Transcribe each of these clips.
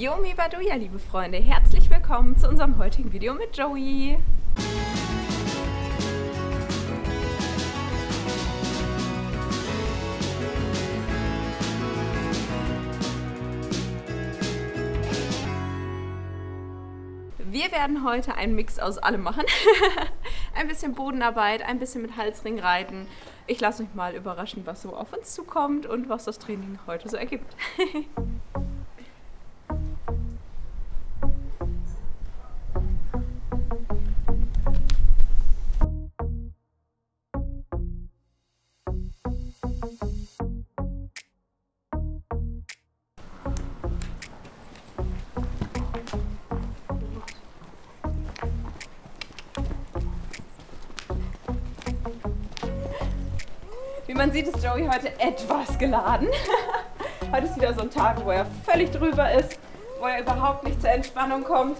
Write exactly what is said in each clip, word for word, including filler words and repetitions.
Yomi Baduja, liebe Freunde, herzlich willkommen zu unserem heutigen Video mit Joey. Wir werden heute einen Mix aus allem machen. Ein bisschen Bodenarbeit, ein bisschen mit Halsring reiten. Ich lasse mich mal überraschen, was so auf uns zukommt und was das Training heute so ergibt. Wie man sieht, ist Joey heute etwas geladen. Heute ist wieder so ein Tag, wo er völlig drüber ist, wo er überhaupt nicht zur Entspannung kommt.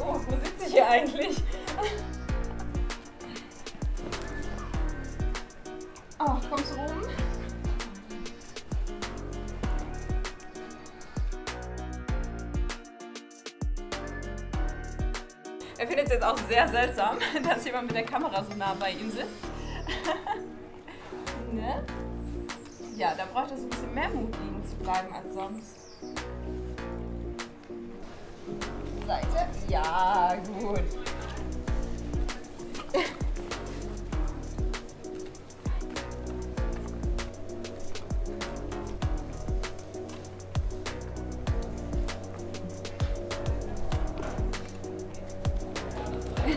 Oh, wo sitze ich hier eigentlich? Oh, kommst du rum? Er findet es jetzt auch sehr seltsam, dass jemand mit der Kamera so nah bei ihm sitzt. Ne? Ja, da braucht er so ein bisschen mehr Mut, liegen zu bleiben als sonst. Seite. Ja, gut.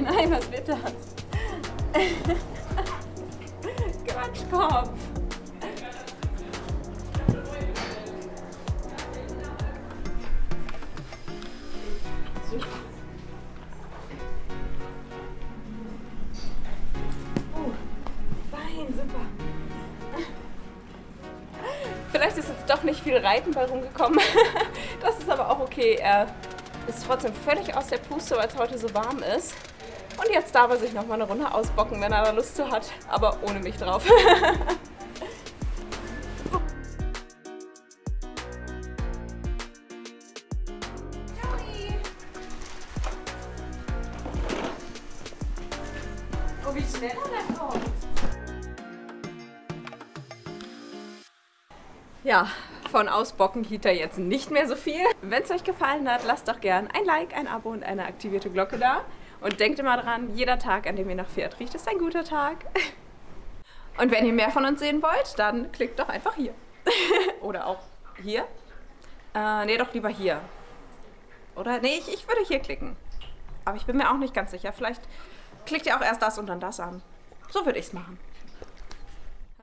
Nein, was wird das? Quatschkopf. Vielleicht ist jetzt doch nicht viel Reiten bei rumgekommen. Das ist aber auch okay. Er ist trotzdem völlig aus der Puste, weil es heute so warm ist. Und jetzt darf er sich noch mal eine Runde ausbocken, wenn er da Lust zu hat. Aber ohne mich drauf. Joey! Oh, wie schnell er da kommt. Ja, von Ausbocken hielt er jetzt nicht mehr so viel. Wenn es euch gefallen hat, lasst doch gern ein Like, ein Abo und eine aktivierte Glocke da. Und denkt immer dran, jeder Tag, an dem ihr nach Pferd riecht, ist ein guter Tag. Und wenn ihr mehr von uns sehen wollt, dann klickt doch einfach hier. Oder auch hier. Äh, nee, doch lieber hier. Oder? Nee, ich, ich würde hier klicken. Aber ich bin mir auch nicht ganz sicher. Vielleicht klickt ihr auch erst das und dann das an. So würde ich es machen.